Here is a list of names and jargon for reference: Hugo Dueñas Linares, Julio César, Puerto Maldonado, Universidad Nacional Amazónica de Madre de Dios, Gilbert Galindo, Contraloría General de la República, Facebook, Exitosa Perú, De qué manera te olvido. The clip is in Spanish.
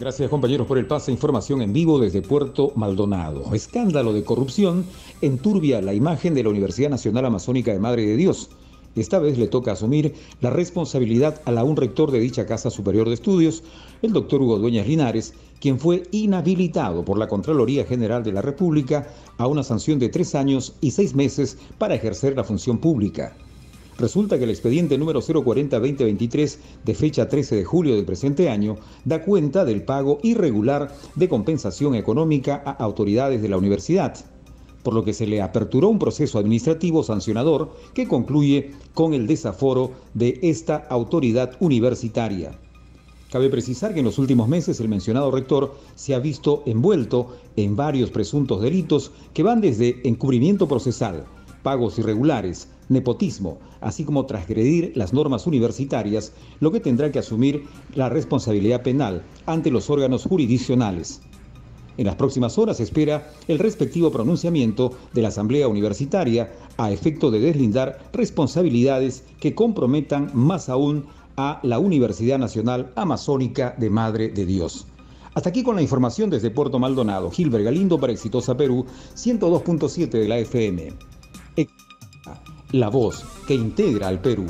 Gracias, compañeros, por el pase. Información en vivo desde Puerto Maldonado. Escándalo de corrupción enturbia la imagen de la Universidad Nacional Amazónica de Madre de Dios. Esta vez le toca asumir la responsabilidad a un rector de dicha Casa Superior de Estudios, el doctor Hugo Dueñas Linares, quien fue inhabilitado por la Contraloría General de la República a una sanción de 3 años y 6 meses para ejercer la función pública. Resulta que el expediente número 040-2023, de fecha 13 de julio del presente año, da cuenta del pago irregular de compensación económica a autoridades de la universidad, por lo que se le aperturó un proceso administrativo sancionador que concluye con el desaforo de esta autoridad universitaria. Cabe precisar que en los últimos meses el mencionado rector se ha visto envuelto en varios presuntos delitos que van desde encubrimiento procesal, pagos irregulares, nepotismo, así como transgredir las normas universitarias, lo que tendrá que asumir la responsabilidad penal ante los órganos jurisdiccionales. En las próximas horas se espera el respectivo pronunciamiento de la Asamblea Universitaria a efecto de deslindar responsabilidades que comprometan más aún a la Universidad Nacional Amazónica de Madre de Dios. Hasta aquí con la información desde Puerto Maldonado. Gilbert Galindo para Exitosa Perú, 102.7 de la FM. La voz que integra al Perú.